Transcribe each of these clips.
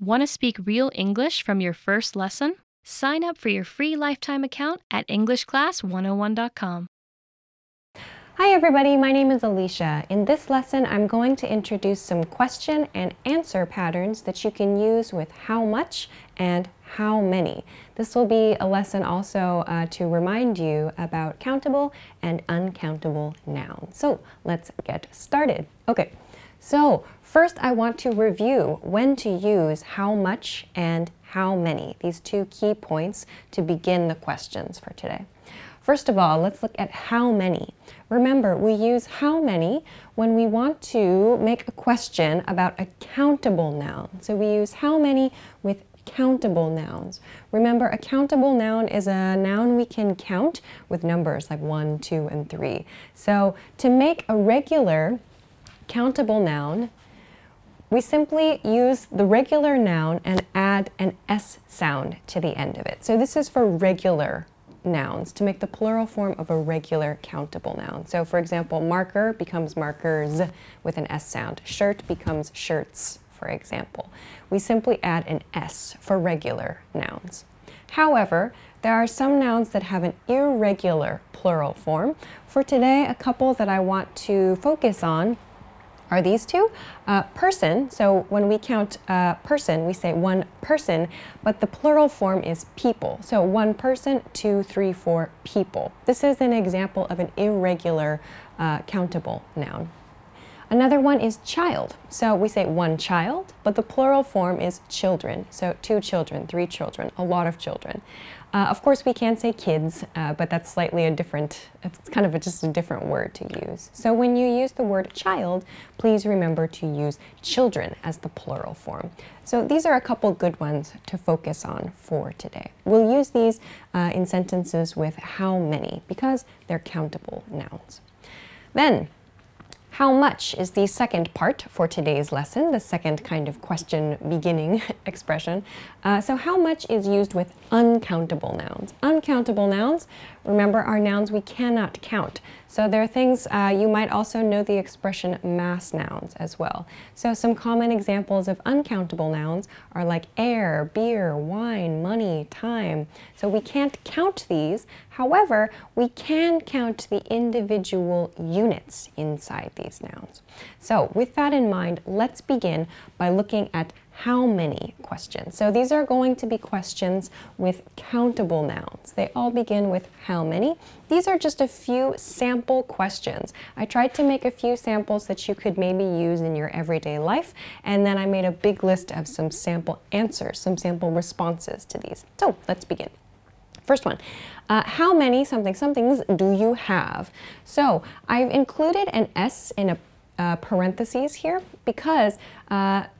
Want to speak real English from your first lesson? Sign up for your free lifetime account at EnglishClass101.com. Hi everybody, my name is Alicia. In this lesson, I'm going to introduce some question and answer patterns that you can use with how much and how many. This will be a lesson also to remind you about countable and uncountable nouns. So let's get started. Okay, so first I want to review when to use how much and how many, these two key points to begin the questions for today. First of all, let's look at how many. Remember, we use how many when we want to make a question about a countable noun. So we use how many with countable nouns. Remember, a countable noun is a noun we can count with numbers like 1, 2, and 3. So to make a regular countable noun, we simply use the regular noun and add an S sound to the end of it. So this is for regular nouns, to make the plural form of a regular countable noun. So for example, marker becomes markers with an S sound. Shirt becomes shirts, for example. We simply add an S for regular nouns. However, there are some nouns that have an irregular plural form. For today, a couple that I want to focus on are these two. Person, so when we count person, we say one person, but the plural form is people. So 1 person, 2, 3, 4 people. This is an example of an irregular countable noun. Another one is child. So we say one child, but the plural form is children. So 2 children, 3 children, a lot of children. Of course, we can say kids, but that's slightly a different, it's kind of just a different word to use. So when you use the word child, please remember to use children as the plural form. So these are a couple good ones to focus on for today. We'll use these in sentences with how many because they're countable nouns. Then, how much is the second part for today's lesson, the second kind of question beginning expression. So how much is used with uncountable nouns? Uncountable nouns, remember, are nouns we cannot count. So there are things, you might also know the expression mass nouns as well. So some common examples of uncountable nouns are like air, beer, wine, money, time. So we can't count these. However, we can count the individual units inside these nouns. So with that in mind, let's begin by looking at how many questions. So these are going to be questions with countable nouns. They all begin with how many. These are just a few sample questions. I tried to make a few samples that you could maybe use in your everyday life, and then I made a big list of some sample answers, some sample responses to these. So let's begin. First one, how many somethings do you have? So I've included an S in a parentheses here because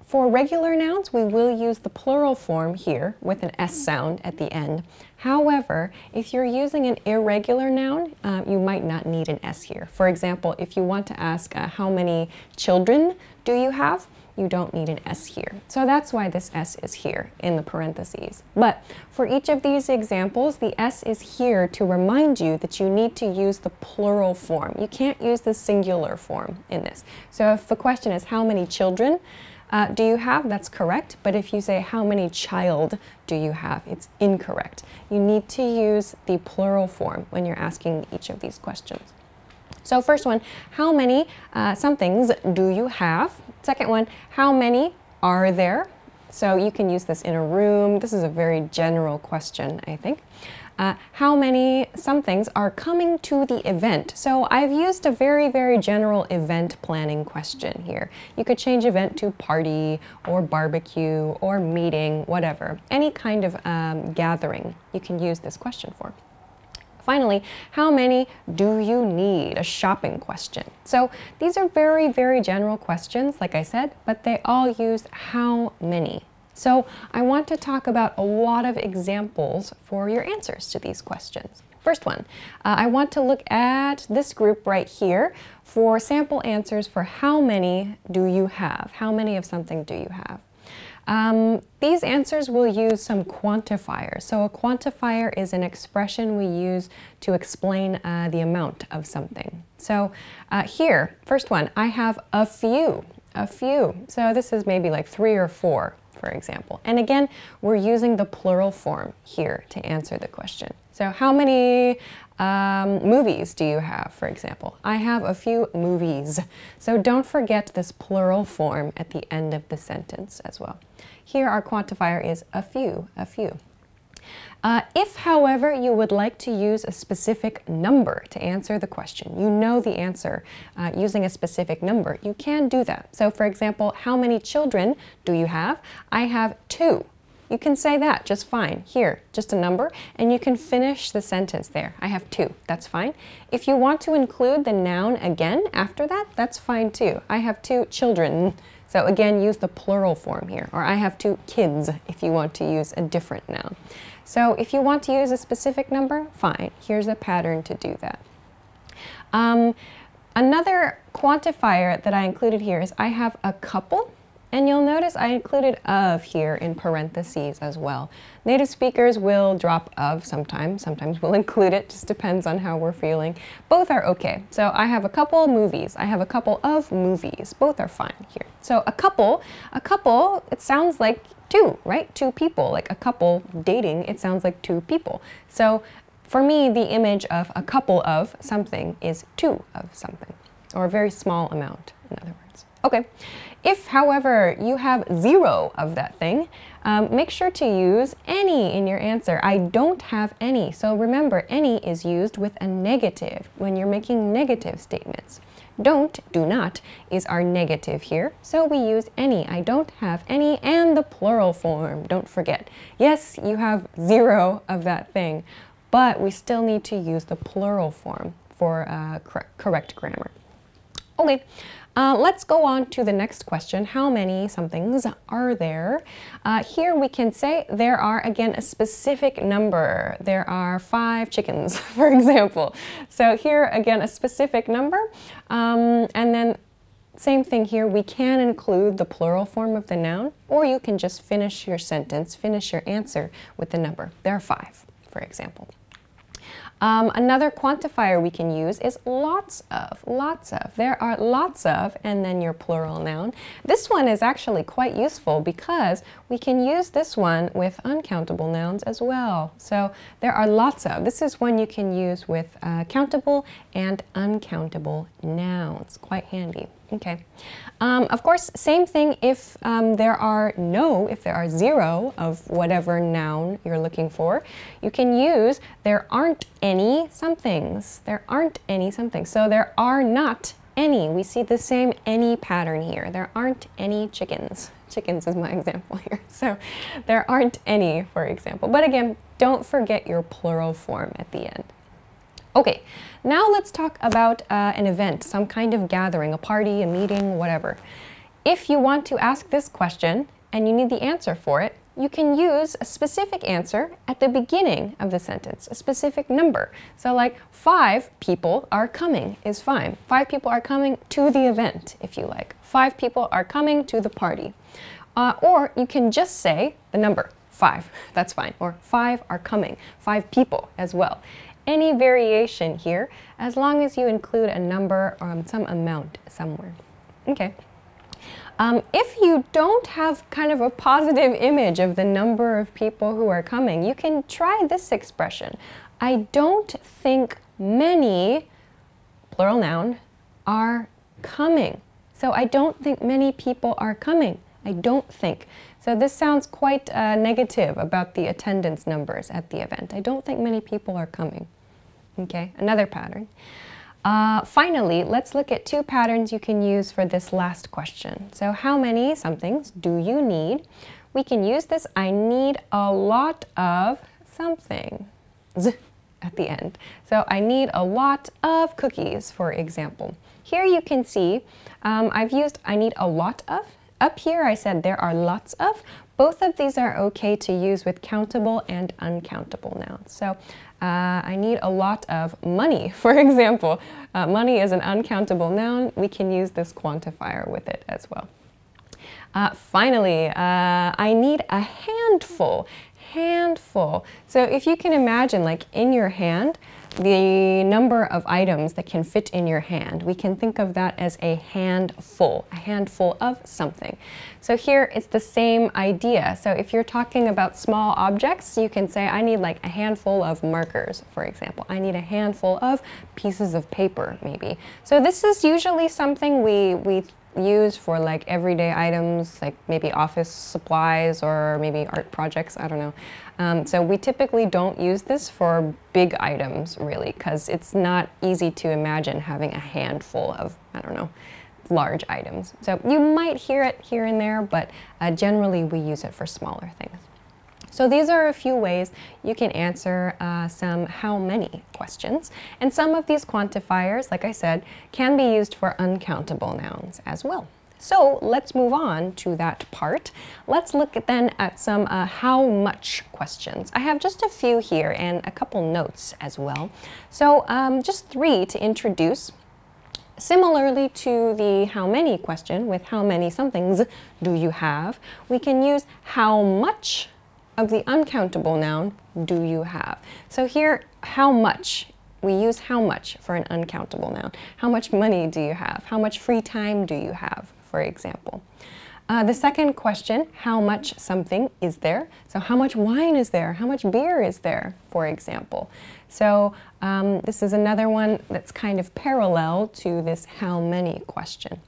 for regular nouns, we will use the plural form here with an S sound at the end. However, if you're using an irregular noun, you might not need an S here. For example, if you want to ask how many children do you have, you don't need an S here. So that's why this S is here in the parentheses. But for each of these examples, the S is here to remind you that you need to use the plural form. You can't use the singular form in this. So if the question is how many children do you have, that's correct. But if you say how many child do you have, it's incorrect. You need to use the plural form when you're asking each of these questions. So first one, how many somethings do you have? Second one, how many are there? So you can use this in a room. This is a very general question, I think. How many somethings are coming to the event? So I've used a very, very general event planning question here. You could change event to party or barbecue or meeting, whatever. Any kind of gathering you can use this question for. Finally, how many do you need? A shopping question. So these are very, very general questions, like I said, but they all use how many. So I want to talk about a lot of examples for your answers to these questions. First one, I want to look at this group right here for sample answers for how many do you have? How many of something do you have? These answers will use some quantifiers. So a quantifier is an expression we use to explain the amount of something. So here, first one, I have a few. So this is maybe like 3 or 4. for example. And again, we're using the plural form here to answer the question. So how many movies do you have, for example? I have a few movies. So don't forget this plural form at the end of the sentence as well. Here our quantifier is a few, a few. If, however, you would like to use a specific number to answer the question, you know the answer using a specific number, you can do that. So, for example, how many children do you have? I have two. You can say that just fine. Here, just a number, and you can finish the sentence there. I have two. That's fine. If you want to include the noun again after that, that's fine too. I have two children. So again, use the plural form here, or I have two kids if you want to use a different noun. So if you want to use a specific number, fine. Here's a pattern to do that. Another quantifier that I included here is I have a couple, and you'll notice I included of here in parentheses as well. Native speakers will drop of sometimes we'll include it, just depends on how we're feeling. Both are okay. So I have a couple movies, I have a couple of movies, both are fine here. So a couple, it sounds like two, right? Two people, like a couple dating, it sounds like two people. So for me, the image of a couple of something is two of something, or a very small amount, in other words. Okay, if, however, you have zero of that thing, make sure to use any in your answer. I don't have any. So remember, any is used with a negative when you're making negative statements. Don't, do not, is our negative here. So we use any, I don't have any, and the plural form, don't forget. Yes, you have zero of that thing, but we still need to use the plural form for correct grammar. Okay. Let's go on to the next question. How many somethings are there? Here we can say there are, again, a specific number. There are 5 chickens, for example. So here, again, a specific number. And then same thing here, we can include the plural form of the noun, or you can just finish your sentence, finish your answer with the number. There are 5, for example. Another quantifier we can use is lots of, lots of. There are lots of, and then your plural noun. This one is actually quite useful because we can use this one with uncountable nouns as well. So there are lots of. This is one you can use with countable and uncountable nouns. Quite handy. Okay. Of course, same thing if there are zero of whatever noun you're looking for. You can use there aren't any somethings. There aren't any somethings. So there are not any. We see the same any pattern here. There aren't any chickens. Chickens is my example here. So there aren't any, for example. But again, don't forget your plural form at the end. Okay, now let's talk about an event, some kind of gathering, a party, a meeting, whatever. If you want to ask this question and you need the answer for it, you can use a specific answer at the beginning of the sentence, a specific number. So like 5 people are coming is fine. 5 people are coming to the event, if you like. 5 people are coming to the party. Or you can just say the number 5, that's fine. Or 5 are coming, 5 people as well. Any variation here, as long as you include a number or some amount somewhere. Okay. If you don't have kind of a positive image of the number of people who are coming, you can try this expression. I don't think many, plural noun, are coming. So I don't think many people are coming. I don't think. So this sounds quite negative about the attendance numbers at the event. I don't think many people are coming. Okay, another pattern. Finally, let's look at 2 patterns you can use for this last question. So how many somethings do you need? We can use this I need a lot of something at the end. So I need a lot of cookies, for example. Here you can see I've used I need a lot of. Up here I said there are lots of. Both of these are okay to use with countable and uncountable nouns. So I need a lot of money, for example. Money is an uncountable noun. We can use this quantifier with it as well. Finally, I need a handful. handful. So if you can imagine, like in your hand, the number of items that can fit in your hand, we can think of that as a handful of something. So here it's the same idea. So if you're talking about small objects, you can say, I need like a handful of markers, for example. I need a handful of pieces of paper, maybe. So this is usually something we use for like everyday items, like maybe office supplies or maybe art projects, I don't know. So we typically don't use this for big items really, because it's not easy to imagine having a handful of, I don't know, large items. So you might hear it here and there, but generally we use it for smaller things. So these are a few ways you can answer some how many questions. And some of these quantifiers, like I said, can be used for uncountable nouns as well. So let's move on to that part. Let's look then at some how much questions. I have just a few here and a couple notes as well. So just three to introduce. Similarly to the how many question with how many somethings do you have, we can use how much of the uncountable noun do you have. So here, how much, we use how much for an uncountable noun. How much money do you have? How much free time do you have, for example? The second question, how much something is there? So how much wine is there? How much beer is there, for example? So this is another one that's kind of parallel to this how many question.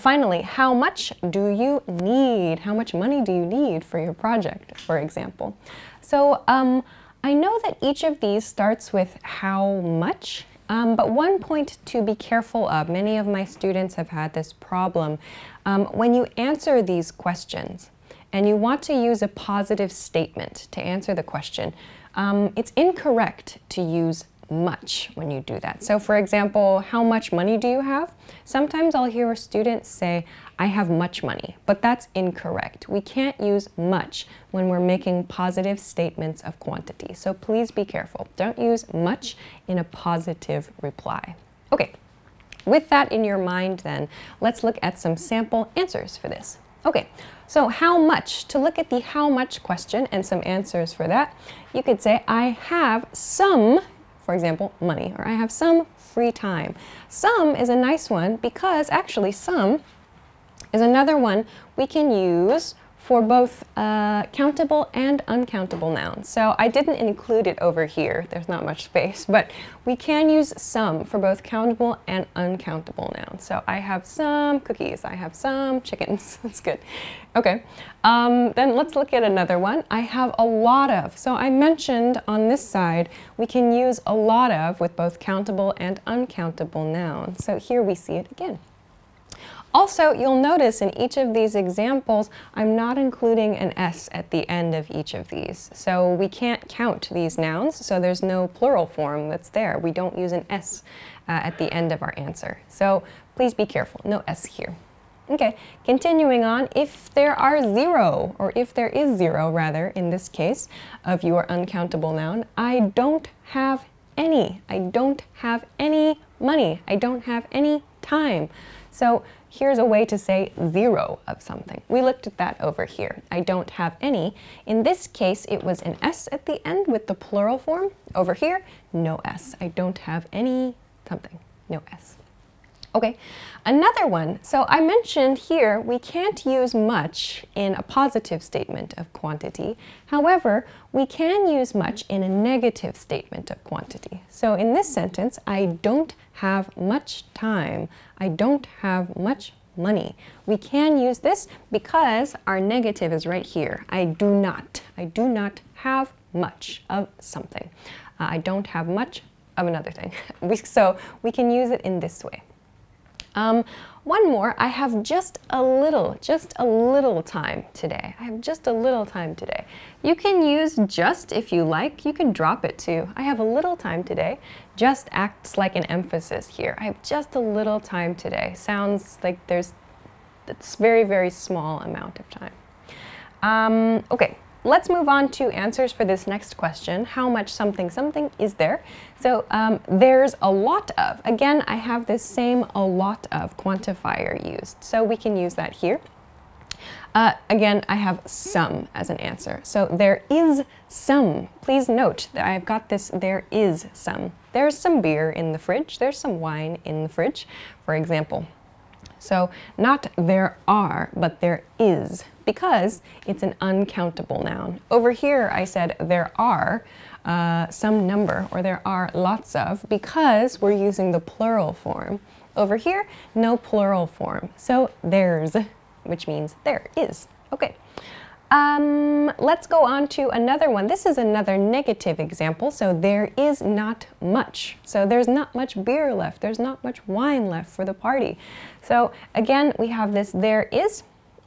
Finally, how much do you need? How much money do you need for your project, for example? So I know that each of these starts with how much, but one point to be careful of, many of my students have had this problem. When you answer these questions and you want to use a positive statement to answer the question, it's incorrect to use much when you do that. So for example, how much money do you have? Sometimes I'll hear a student say, I have much money, but that's incorrect. We can't use much when we're making positive statements of quantity. So please be careful. Don't use much in a positive reply. Okay, with that in your mind then, let's look at some sample answers for this. Okay, so how much, to look at the how much question and some answers for that, you could say, I have some, for example, money, or I have some free time. Some is a nice one because actually some is another one we can use for both countable and uncountable nouns. So I didn't include it over here, there's not much space, but we can use some for both countable and uncountable nouns. So I have some cookies, I have some chickens, that's good. Okay, then let's look at another one. I have a lot of, so I mentioned on this side, we can use a lot of with both countable and uncountable nouns. So here we see it again. Also, you'll notice in each of these examples, I'm not including an S at the end of each of these. So we can't count these nouns, so there's no plural form that's there. We don't use an S at the end of our answer. So please be careful, no S here. Okay, continuing on, if there are zero, or if there is zero rather, in this case, of your uncountable noun, I don't have any. I don't have any money. I don't have any time. So here's a way to say zero of something. We looked at that over here. I don't have any. In this case, it was an S at the end with the plural form. Over here, no S. I don't have any something, no S. Okay, another one. So I mentioned here we can't use much in a positive statement of quantity. However, we can use much in a negative statement of quantity. So in this sentence, I don't have much time. I don't have much money. We can use this because our negative is right here. I do not have much of something. I don't have much of another thing. So we can use it in this way. One more, I have just a little time today. I have just a little time today. You can use just if you like, you can drop it too. I have a little time today. Just acts like an emphasis here. I have just a little time today. Sounds like there's, it's very, very small amount of time. Okay. Let's move on to answers for this next question. How much something something is there? So there's a lot of. Again, I have this same a lot of quantifier used. So we can use that here. Again, I have some as an answer. So there is some. Please note that I've got this there is some. There's some beer in the fridge. There's some wine in the fridge, for example. So not there are, but there is, because it's an uncountable noun. Over here, I said there are some number, or there are lots of, because we're using the plural form. Over here, no plural form. So there's, which means there is. Okay. Let's go on to another one. This is another negative example. So there is not much. So there's not much beer left. There's not much wine left for the party. So again, we have this there is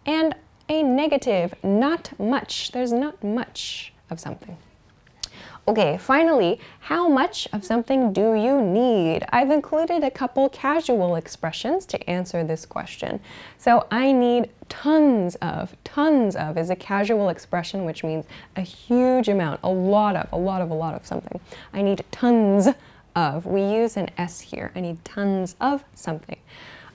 and a negative, not much. There's not much of something. Okay, finally, how much of something do you need? I've included a couple casual expressions to answer this question. So I need tons of. Tons of is a casual expression, which means a huge amount, a lot of, a lot of, a lot of something. I need tons of. We use an S here. I need tons of something.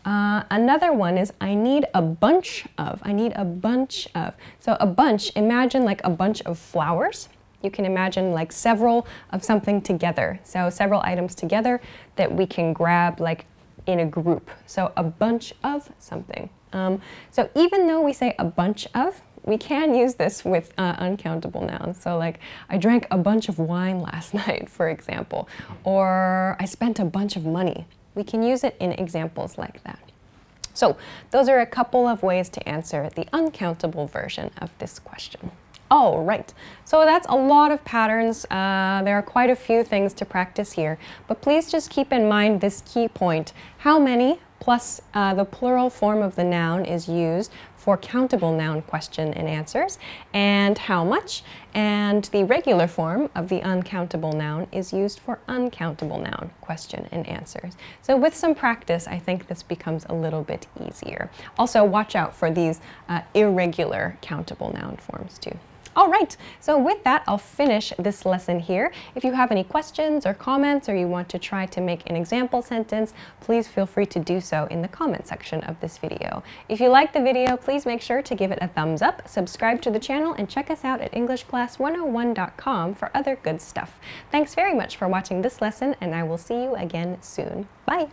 Another one is I need a bunch of. I need a bunch of. So a bunch, imagine like a bunch of flowers. You can imagine like several of something together. So several items together that we can grab like in a group. So a bunch of something. So even though we say a bunch of, we can use this with uncountable nouns. So like, I drank a bunch of wine last night, for example, or I spent a bunch of money. We can use it in examples like that. So those are a couple of ways to answer the uncountable version of this question. All right, so that's a lot of patterns. There are quite a few things to practice here, but please just keep in mind this key point. How many plus the plural form of the noun is used for countable noun question and answers, and how much, and the regular form of the uncountable noun is used for uncountable noun question and answers. So with some practice, I think this becomes a little bit easier. Also, watch out for these irregular countable noun forms too. All right, so with that, I'll finish this lesson here. If you have any questions or comments, or you want to try to make an example sentence, please feel free to do so in the comment section of this video. If you like the video, please make sure to give it a thumbs up, subscribe to the channel, and check us out at EnglishClass101.com for other good stuff. Thanks very much for watching this lesson, and I will see you again soon. Bye!